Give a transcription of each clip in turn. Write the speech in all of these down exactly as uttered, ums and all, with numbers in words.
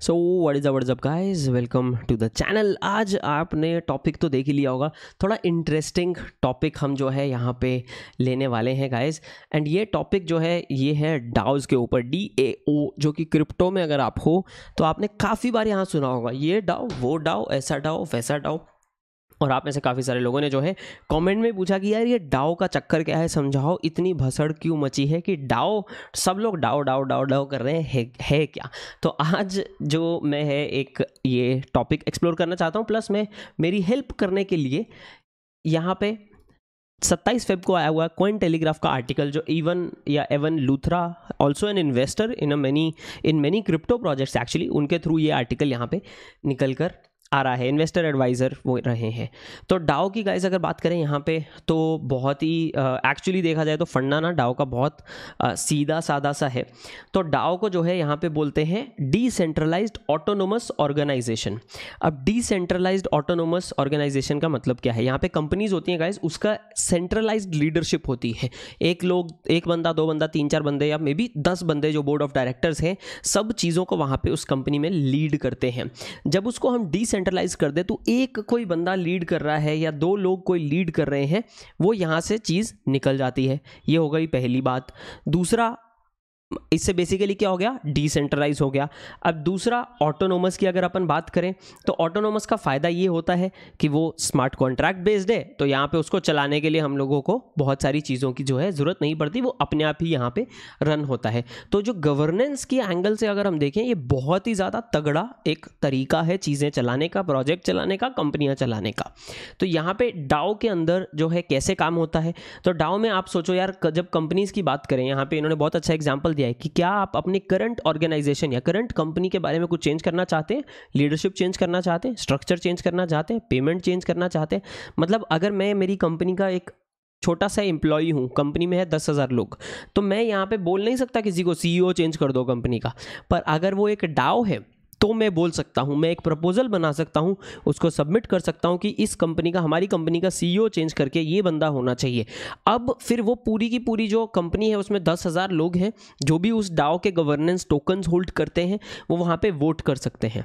So what is what's up guys, welcome to the channel. आज आपने topic तो देख ही लिया होगा, थोड़ा इंटरेस्टिंग टॉपिक हम जो है यहाँ पे लेने वाले हैं गाइस। एंड ये टॉपिक जो है ये है डाओज के ऊपर, डी ए ओ, जो कि क्रिप्टो में अगर आप हो तो आपने काफ़ी बार यहाँ सुना होगा ये डाओ, वो डाओ, ऐसा डाओ, वैसा डाओ। और आप में से काफ़ी सारे लोगों ने जो है कमेंट में पूछा कि यार ये डाओ का चक्कर क्या है, समझाओ, इतनी भसड़ क्यों मची है कि डाओ, सब लोग डाओ डाओ डाओ डाओ कर रहे हैं, है क्या। तो आज जो मैं है एक ये टॉपिक एक्सप्लोर करना चाहता हूँ, प्लस मैं मेरी हेल्प करने के लिए यहाँ पे सत्ताईस फेब को आया हुआ क्विंट टेलीग्राफ का आर्टिकल, जो इवन या Evan Luthra, also an investor in a many in many crypto projects actually, उनके थ्रू ये आर्टिकल यहाँ पे निकल कर आ रहा है। इन्वेस्टर एडवाइज़र वो रहे हैं। तो डाओ की गाइस अगर बात करें यहाँ पे तो बहुत ही एक्चुअली देखा जाए तो फंडा ना डाओ का बहुत आ, सीधा साधा सा है। तो डाओ को जो है यहाँ पे बोलते हैं डिसेंट्रलाइज्ड ऑटोनोमस ऑर्गेनाइजेशन। अब डिसेंट्रलाइज्ड ऑटोनोमस ऑर्गेनाइजेशन का मतलब क्या है, यहाँ पे कंपनीज होती हैं गाइज, उसका सेंट्रलाइज्ड लीडरशिप होती है। एक लोग, एक बंदा, दो बंदा, तीन चार बंदे या मे बी दस बंदे जो बोर्ड ऑफ डायरेक्टर्स हैं, सब चीज़ों को वहाँ पर उस कंपनी में लीड करते हैं। जब उसको हम डिसेंट सेंट्रलाइज कर दे तो एक कोई बंदा लीड कर रहा है या दो लोग कोई लीड कर रहे हैं, वो यहाँ से चीज़ निकल जाती है। ये हो गई पहली बात। दूसरा, इससे बेसिकली क्या हो गया, डिसेंट्रलाइज हो गया। अब दूसरा, ऑटोनोमस की अगर अपन बात करें तो ऑटोनोमस का फ़ायदा ये होता है कि वो स्मार्ट कॉन्ट्रैक्ट बेस्ड है, तो यहाँ पे उसको चलाने के लिए हम लोगों को बहुत सारी चीज़ों की जो है ज़रूरत नहीं पड़ती, वो अपने आप ही यहाँ पे रन होता है। तो जो गवर्नेंस की एंगल से अगर हम देखें, ये बहुत ही ज़्यादा तगड़ा एक तरीका है चीज़ें चलाने का, प्रोजेक्ट चलाने का, कंपनियाँ चलाने का। तो यहाँ पर डाओ के अंदर जो है कैसे काम होता है, तो डाओ में आप सोचो यार, जब कंपनीज़ की बात करें, यहाँ पर इन्होंने बहुत अच्छा एग्जाम्पल है कि क्या आप अपने करंट ऑर्गेनाइजेशन या करंट कंपनी के बारे में कुछ चेंज करना चाहते हैं, लीडरशिप चेंज करना चाहते हैं, स्ट्रक्चर चेंज करना चाहते हैं, पेमेंट चेंज करना चाहते हैं। मतलब अगर मैं मेरी कंपनी का एक छोटा सा एम्प्लॉई हूँ, कंपनी में है दस हज़ार लोग, तो मैं यहाँ पे बोल नहीं सकता किसी को सीईओ चेंज कर दो कंपनी का। पर अगर वो एक डाओ है तो मैं बोल सकता हूँ, मैं एक प्रपोजल बना सकता हूँ, उसको सबमिट कर सकता हूँ कि इस कंपनी का, हमारी कंपनी का सीईओ चेंज करके ये बंदा होना चाहिए। अब फिर वो पूरी की पूरी जो कंपनी है उसमें दस हज़ार लोग हैं, जो भी उस डाओ के गवर्नेंस टोकन्स होल्ड करते हैं, वो वहाँ पे वोट कर सकते हैं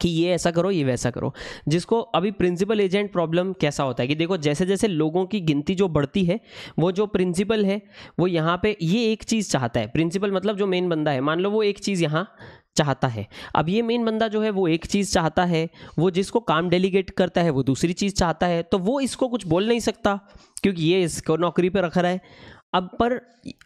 कि ये ऐसा करो, ये वैसा करो। जिसको अभी प्रिंसिपल एजेंट प्रॉब्लम कैसा होता है कि देखो, जैसे जैसे लोगों की गिनती जो बढ़ती है, वो जो प्रिंसिपल है वो यहाँ पे ये एक चीज़ चाहता है, प्रिंसिपल मतलब जो मेन बंदा है, मान लो वो एक चीज़ यहाँ चाहता है। अब ये मेन बंदा जो है वो एक चीज़ चाहता है, वो जिसको काम डेलीगेट करता है वो दूसरी चीज़ चाहता है, तो वो इसको कुछ बोल नहीं सकता क्योंकि ये इसको नौकरी पे रख रहा है। अब पर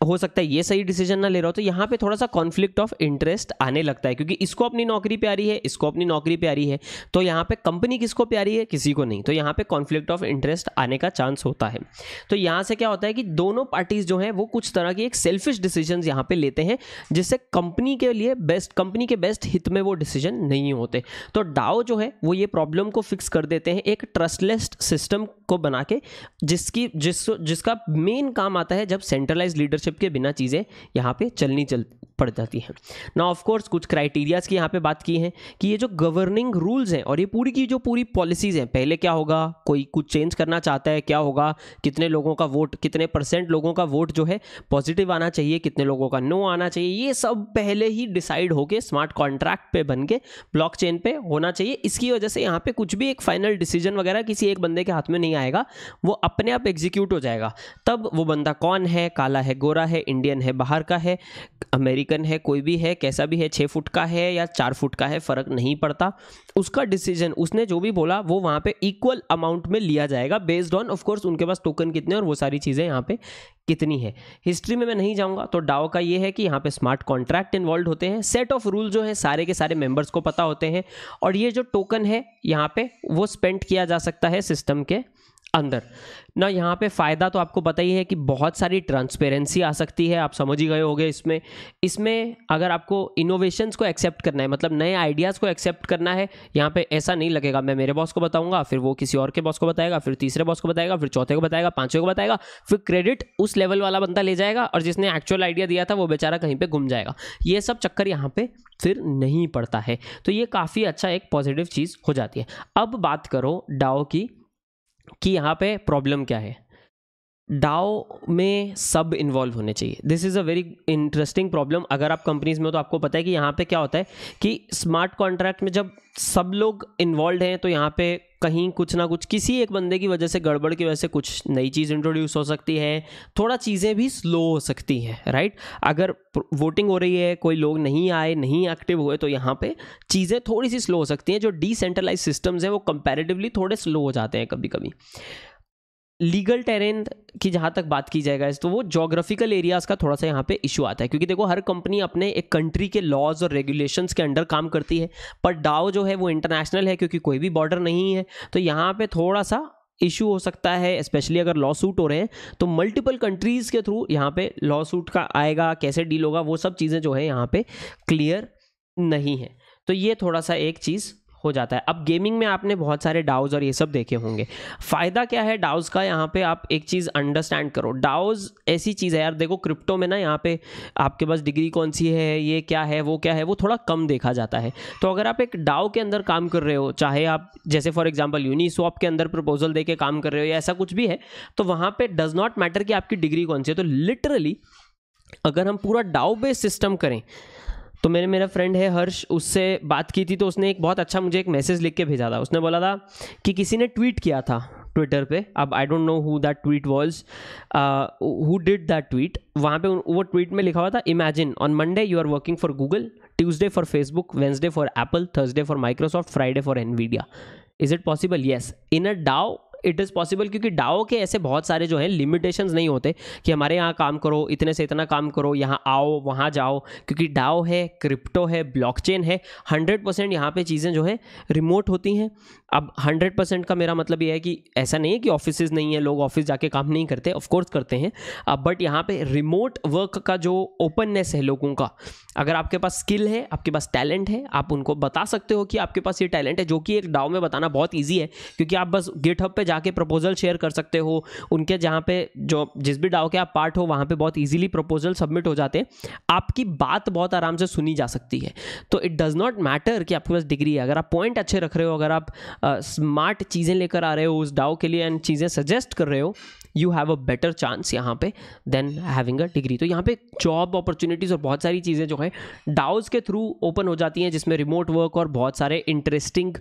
हो सकता है ये सही डिसीजन ना ले रहा हो, तो यहाँ पे थोड़ा सा कॉन्फ्लिक्ट ऑफ इंटरेस्ट आने लगता है क्योंकि इसको अपनी नौकरी प्यारी है, इसको अपनी नौकरी प्यारी है, तो यहाँ पे कंपनी किसको प्यारी है, किसी को नहीं, तो यहाँ पे कॉन्फ्लिक्ट ऑफ इंटरेस्ट आने का चांस होता है। तो यहाँ से क्या होता है कि दोनों पार्टीज़ जो हैं वो कुछ तरह की एक सेल्फिश डिसीजन यहाँ पर लेते हैं, जिससे कंपनी के लिए बेस्ट, कंपनी के बेस्ट हित में वो डिसीजन नहीं होते। तो डाओ जो है वो ये प्रॉब्लम को फिक्स कर देते हैं एक ट्रस्टलेस सिस्टम को बना के, जिसकी जिस जिसका मेन काम आता है जब सेंट्रलाइज्ड लीडरशिप के बिना चीज़ें यहाँ पे चलनी चल पड़ जाती हैं ना। ऑफ कोर्स कुछ क्राइटेरियाज़ की यहाँ पे बात की है कि ये जो गवर्निंग रूल्स हैं और ये पूरी की जो पूरी पॉलिसीज़ हैं, पहले क्या होगा, कोई कुछ चेंज करना चाहता है क्या होगा, कितने लोगों का वोट, कितने परसेंट लोगों का वोट जो है पॉजिटिव आना चाहिए, कितने लोगों का नो आना चाहिए, ये सब पहले ही डिसाइड होकर स्मार्ट कॉन्ट्रैक्ट पे बन के ब्लॉकचेन पे होना चाहिए। इसकी वजह से यहाँ पे कुछ भी एक फाइनल डिसीजन वगैरह किसी एक बंदे के हाथ में नहीं आएगा, वो अपने आप एग्जीक्यूट हो जाएगा। तब वो बंदा कौन है, काला है, गोरा है, इंडियन है, बाहर का है, अमेरिकन है, कोई भी है, कैसा भी है, छः फुट का है या चार फुट का है, फ़र्क नहीं पड़ता, उसका डिसीजन उसने जो भी बोला वो वहाँ पे इक्वल अमाउंट में लिया जाएगा, बेस्ड ऑन ऑफ कोर्स उनके पास टोकन कितने और वो सारी चीज़ें यहाँ पे कितनी है। हिस्ट्री में मैं नहीं जाऊँगा। तो डाओ का ये है कि यहाँ पे स्मार्ट कॉन्ट्रैक्ट इन्वॉल्व होते हैं, सेट ऑफ रूल जो है सारे के सारे मेंबर्स को पता होते हैं, और ये जो टोकन है यहाँ पे वो स्पेंड किया जा सकता है सिस्टम के अंदर ना। यहाँ पे फ़ायदा तो आपको पता ही है कि बहुत सारी ट्रांसपेरेंसी आ सकती है, आप समझ ही गए होगे। इसमें इसमें अगर आपको इनोवेशंस को एक्सेप्ट करना है, मतलब नए आइडियाज़ को एक्सेप्ट करना है, यहाँ पे ऐसा नहीं लगेगा मैं मेरे बॉस को बताऊंगा, फिर वो किसी और के बॉस को बताएगा, फिर तीसरे बॉस को बताएगा, फिर चौथे को बताएगा, पाँचवें को बताएगा, फिर क्रेडिट उस लेवल वाला बंदा ले जाएगा और जिसने एक्चुअल आइडिया दिया था वो बेचारा कहीं पर घूम जाएगा। ये सब चक्कर यहाँ पर फिर नहीं पड़ता है, तो ये काफ़ी अच्छा एक पॉजिटिव चीज़ हो जाती है। अब बात करो डाओ की कि यहाँ पे प्रॉब्लम क्या है। डाओ में सब इन्वॉल्व होने चाहिए. This is a very interesting problem. अगर आप कंपनीज में हो तो आपको पता है कि यहाँ पे क्या होता है कि स्मार्ट कॉन्ट्रैक्ट में जब सब लोग इन्वॉल्व हैं तो यहाँ पे कहीं कुछ ना कुछ किसी एक बंदे की वजह से, गड़बड़ की वजह से कुछ नई चीज़ इंट्रोड्यूस हो सकती है, थोड़ा चीज़ें भी स्लो हो सकती हैं, राइट. अगर वोटिंग हो रही है, कोई लोग नहीं आए, नहीं एक्टिव हुए, तो यहाँ पे चीज़ें थोड़ी सी स्लो हो सकती हैं. जो डिसेंट्रलाइज सिस्टम्स हैं वो कंपेरेटिवली थोड़े स्लो हो जाते हैं कभी कभी. लीगल टेरेन की जहाँ तक बात की जाएगा तो वो जोग्राफिकल एरियाज़ का थोड़ा सा यहाँ पे इशू आता है, क्योंकि देखो हर कंपनी अपने एक कंट्री के लॉज और रेगुलेशंस के अंडर काम करती है, पर डाओ जो है वो इंटरनेशनल है क्योंकि कोई भी बॉर्डर नहीं है. तो यहाँ पे थोड़ा सा इशू हो सकता है, स्पेशली अगर लॉ सूट हो रहे हैं तो मल्टीपल कंट्रीज़ के थ्रू यहाँ पे लॉ सूट का आएगा, कैसे डील होगा, वो सब चीज़ें जो है यहाँ पे क्लियर नहीं है. तो ये थोड़ा सा एक चीज़ हो जाता है. अब गेमिंग में आपने बहुत सारे डाउज और ये सब देखे होंगे. फायदा क्या है डाउज का, यहाँ पे आप एक चीज अंडरस्टैंड करो. डाउज ऐसी चीज है यार, देखो क्रिप्टो में ना यहाँ पे आपके पास डिग्री कौन सी है, ये क्या है, वो क्या है, वो थोड़ा कम देखा जाता है. तो अगर आप एक डाओ के अंदर काम कर रहे हो, चाहे आप जैसे फॉर एग्जाम्पल यूनिस्वॉप के अंदर प्रपोजल दे के काम कर रहे हो या ऐसा कुछ भी है, तो वहाँ पे डज नॉट मैटर कि आपकी डिग्री कौन सी है. तो लिटरली अगर हम पूरा डाओ बेस्ड सिस्टम करें तो मैंने मेरा फ्रेंड है हर्ष, उससे बात की थी, तो उसने एक बहुत अच्छा मुझे एक मैसेज लिख के भेजा था. उसने बोला था कि किसी ने ट्वीट किया था ट्विटर पे, अब I don't know who that tweet was, who did that tweet. वहाँ पे वो ट्वीट में लिखा हुआ था, imagine on Monday you are working for Google, Tuesday for Facebook, Wednesday for Apple, Thursday for Microsoft, Friday for Nvidia. Is it possible? Yes, in a DAO it is possible, क्योंकि DAO के ऐसे बहुत सारे जो हैं limitations नहीं होते कि हमारे यहाँ काम करो, इतने से इतना काम करो, यहाँ आओ, वहाँ जाओ, क्योंकि डाओ है, क्रिप्टो है, ब्लॉकचेन है. हंड्रेड परसेंट यहाँ पे चीज़ें जो हैं रिमोट होती हैं. अब हंड्रेड परसेंट का मेरा मतलब ये है कि ऐसा नहीं है कि ऑफिसेज नहीं है, लोग ऑफिस जाके काम नहीं करते, ऑफकोर्स करते हैं, बट यहाँ पे रिमोट वर्क का जो ओपननेस है लोगों का, अगर आपके पास स्किल है, आपके पास टैलेंट है, आप उनको बता सकते हो कि आपके पास ये टैलेंट है, जो कि एक डाओ में बताना बहुत ईजी है, क्योंकि आप बस गिटहब पे जाके प्रपोजल शेयर कर सकते हो उनके, जहाँ पे जो जिस भी डाओ के आप पार्ट हो वहाँ पे बहुत इजीली प्रपोजल सबमिट हो जाते हैं, आपकी बात बहुत आराम से सुनी जा सकती है. तो इट डज नॉट मैटर कि आपके पास डिग्री है, अगर आप पॉइंट अच्छे रख रहे हो, अगर आप स्मार्ट uh, चीज़ें लेकर आ रहे हो उस डाओ के लिए एंड चीज़ें सजेस्ट कर रहे हो, you have a better chance यहाँ पे देन हैविंग अ डिग्री. तो यहाँ पे जॉब अपॉर्चुनिटीज़ और बहुत सारी चीज़ें जो हैं डाउज के थ्रू ओपन हो जाती हैं, जिसमें रिमोट वर्क और बहुत सारे इंटरेस्टिंग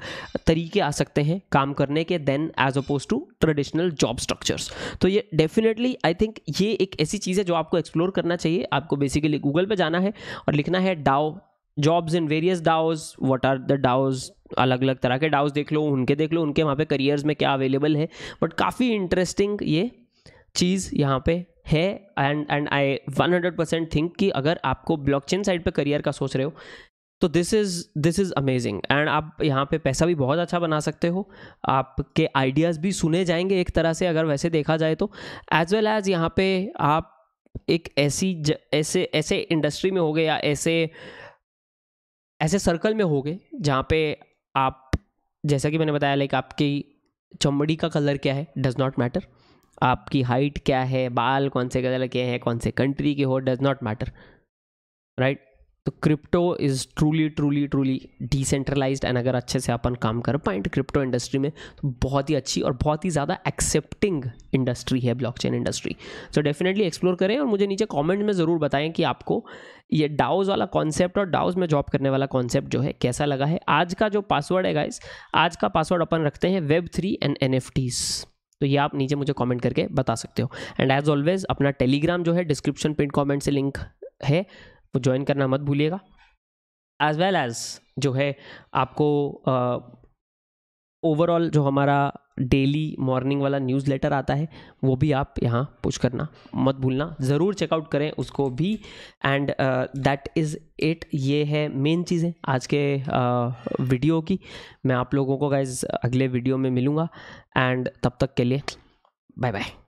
तरीके आ सकते हैं काम करने के, then as oppose to traditional job structures. तो ये डेफिनेटली आई थिंक ये एक ऐसी चीज़ है जो आपको एक्सप्लोर करना चाहिए. आपको बेसिकली गूगल पर जाना है और लिखना है DAO jobs in various DAOs, what are the DAOs, अलग अलग तरह के डाओज देख लो, उनके देख लो उनके वहाँ पे करियर्स में क्या अवेलेबल है. बट काफ़ी इंटरेस्टिंग ये चीज़ यहाँ पे है. And and I hundred percent think कि अगर आपको ब्लॉकचेन साइड पे करियर का सोच रहे हो तो this is this is amazing. And आप यहाँ पे पैसा भी बहुत अच्छा बना सकते हो, आपके आइडियाज़ भी सुने जाएंगे एक तरह से अगर वैसे देखा जाए तो, एज वेल एज यहाँ पे आप एक ऐसी ज, ऐसे ऐसे इंडस्ट्री में होगे या ऐसे ऐसे सर्कल में होगे जहाँ पे आप, जैसा कि मैंने बताया, लाइक आपकी चमड़ी का कलर क्या है डज नॉट मैटर, आपकी हाइट क्या है, बाल कौन से कलर के हैं, कौन से कंट्री के हो, डज नॉट मैटर, राइट. तो crypto is truly truly truly decentralised, and अगर अच्छे से अपन काम कर पाएँ क्रिप्टो इंडस्ट्री में तो बहुत ही अच्छी और बहुत ही ज़्यादा एक्सेप्टिंग इंडस्ट्री है blockchain industry. So definitely explore करें और मुझे नीचे कमेंट में ज़रूर बताएं कि आपको ये डाउज वाला कॉन्सेप्ट और डाउज में जॉब करने वाला कॉन्सेप्ट जो है कैसा लगा है. आज का जो पासवर्ड है गाइस, आज का पासवर्ड अपन रखते हैं web three and NFTs, तो ये आप नीचे मुझे कमेंट करके बता सकते हो. एंड एज ऑलवेज अपना टेलीग्राम जो है डिस्क्रिप्शन पिन कमेंट से लिंक है, वो ज्वाइन करना मत भूलिएगा. एज वेल एज जो है आपको ओवरऑल uh, जो हमारा डेली मॉर्निंग वाला न्यूज़ लेटर आता है वो भी आप यहाँ पुश करना मत भूलना, ज़रूर चेकआउट करें उसको भी. एंड दैट इज़ इट, ये है मेन चीज़ें आज के uh, वीडियो की. मैं आप लोगों को गाइज अगले वीडियो में मिलूँगा एंड तब तक के लिए बाय बाय.